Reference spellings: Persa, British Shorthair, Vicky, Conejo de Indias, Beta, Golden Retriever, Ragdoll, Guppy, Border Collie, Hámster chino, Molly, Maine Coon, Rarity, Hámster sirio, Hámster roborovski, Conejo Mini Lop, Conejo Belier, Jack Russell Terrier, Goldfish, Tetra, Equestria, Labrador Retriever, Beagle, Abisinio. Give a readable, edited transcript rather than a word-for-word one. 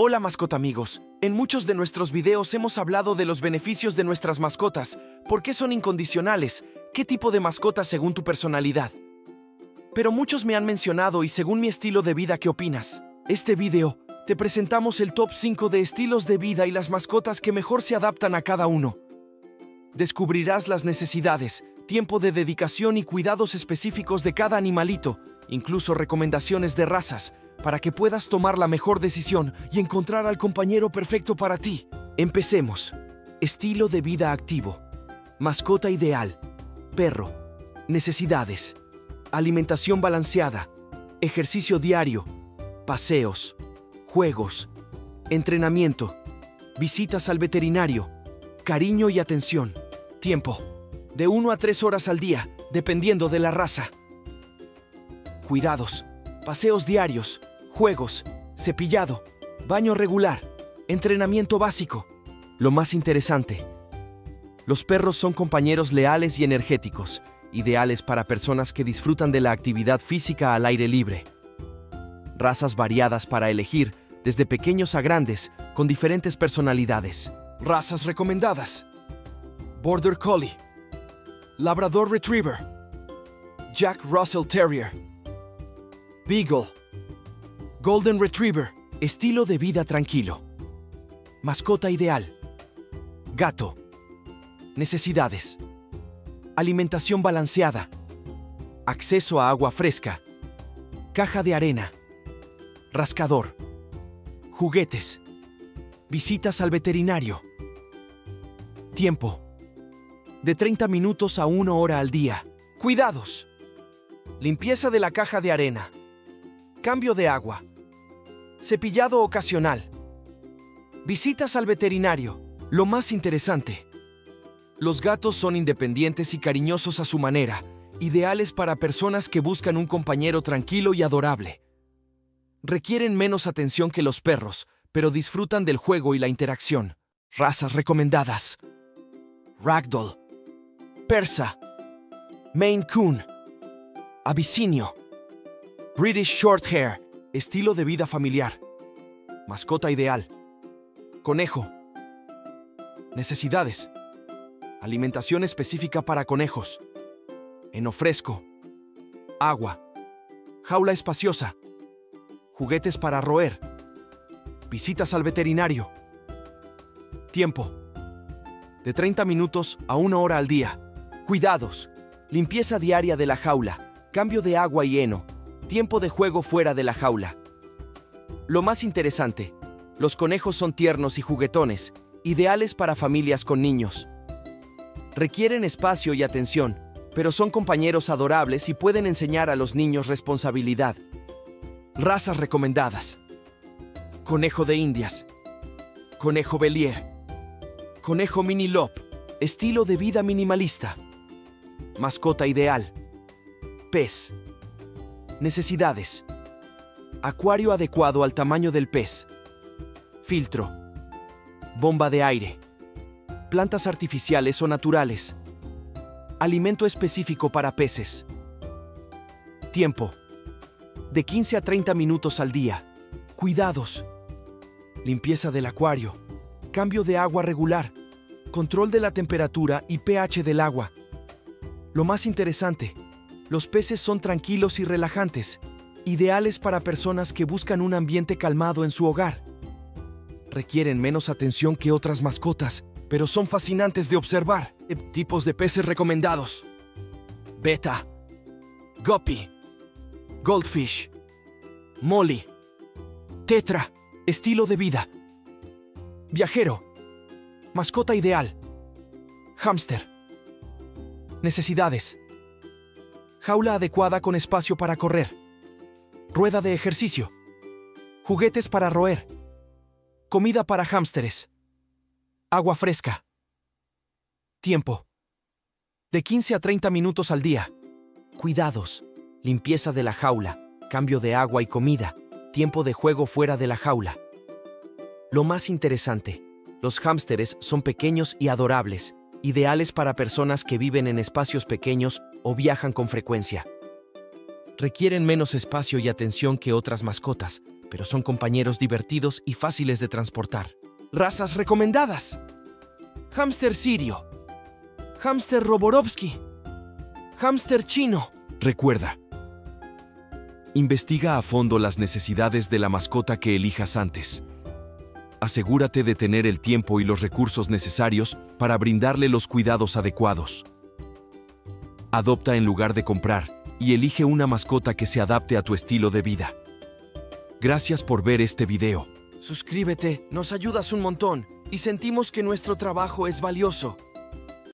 Hola mascota amigos, en muchos de nuestros videos hemos hablado de los beneficios de nuestras mascotas, por qué son incondicionales, qué tipo de mascota según tu personalidad. Pero muchos me han mencionado y según mi estilo de vida, ¿qué opinas? Este video, te presentamos el top 5 de estilos de vida y las mascotas que mejor se adaptan a cada uno. Descubrirás las necesidades, tiempo de dedicación y cuidados específicos de cada animalito, incluso recomendaciones de razas, para que puedas tomar la mejor decisión y encontrar al compañero perfecto para ti. Empecemos. Estilo de vida activo. Mascota ideal. Perro. Necesidades. Alimentación balanceada. Ejercicio diario. Paseos. Juegos. Entrenamiento. Visitas al veterinario. Cariño y atención. Tiempo. De 1 a 3 horas al día, dependiendo de la raza. Cuidados. Paseos diarios, juegos, cepillado, baño regular, entrenamiento básico. Lo más interesante. Los perros son compañeros leales y energéticos, ideales para personas que disfrutan de la actividad física al aire libre. Razas variadas para elegir, desde pequeños a grandes, con diferentes personalidades. Razas recomendadas. Border Collie, Labrador Retriever, Jack Russell Terrier, Beagle, Golden Retriever. Estilo de vida tranquilo. Mascota ideal. Gato. Necesidades. Alimentación balanceada. Acceso a agua fresca. Caja de arena. Rascador. Juguetes. Visitas al veterinario. Tiempo. De 30 minutos a 1 hora al día. Cuidados. Limpieza de la caja de arena. Cambio de agua. Cepillado ocasional. Visitas al veterinario. Lo más interesante. Los gatos son independientes y cariñosos a su manera, ideales para personas que buscan un compañero tranquilo y adorable. Requieren menos atención que los perros, pero disfrutan del juego y la interacción. Razas recomendadas. Ragdoll, Persa, Maine Coon, Abisinio, British Shorthair. Estilo de vida familiar. Mascota ideal. Conejo. Necesidades. Alimentación específica para conejos. Heno fresco. Agua. Jaula espaciosa. Juguetes para roer. Visitas al veterinario. Tiempo. De 30 minutos a 1 hora al día. Cuidados. Limpieza diaria de la jaula. Cambio de agua y heno. Tiempo de juego fuera de la jaula. Lo más interesante, los conejos son tiernos y juguetones, ideales para familias con niños. Requieren espacio y atención, pero son compañeros adorables y pueden enseñar a los niños responsabilidad. Razas recomendadas. Conejo de Indias, Conejo Belier, Conejo Mini Lop. Estilo de vida minimalista. Mascota ideal. Pez. Necesidades. Acuario adecuado al tamaño del pez. Filtro. Bomba de aire. Plantas artificiales o naturales. Alimento específico para peces. Tiempo. De 15 a 30 minutos al día. Cuidados. Limpieza del acuario. Cambio de agua regular. Control de la temperatura y pH del agua. Lo más interesante. Los peces son tranquilos y relajantes, ideales para personas que buscan un ambiente calmado en su hogar. Requieren menos atención que otras mascotas, pero son fascinantes de observar. Tipos de peces recomendados. Beta, Guppy, Goldfish, Molly, Tetra. Estilo de vida. Viajero. Mascota ideal. Hámster. Necesidades. Jaula adecuada con espacio para correr. Rueda de ejercicio. Juguetes para roer. Comida para hámsteres. Agua fresca. Tiempo. De 15 a 30 minutos al día. Cuidados. Limpieza de la jaula. Cambio de agua y comida. Tiempo de juego fuera de la jaula. Lo más interesante. Los hámsteres son pequeños y adorables, ideales para personas que viven en espacios pequeños o viajan con frecuencia. Requieren menos espacio y atención que otras mascotas, pero son compañeros divertidos y fáciles de transportar. ¡Razas recomendadas! Hámster sirio, hámster roborovski, hámster chino. Recuerda, investiga a fondo las necesidades de la mascota que elijas antes. Asegúrate de tener el tiempo y los recursos necesarios para brindarle los cuidados adecuados. Adopta en lugar de comprar y elige una mascota que se adapte a tu estilo de vida. Gracias por ver este video. Suscríbete, nos ayudas un montón y sentimos que nuestro trabajo es valioso.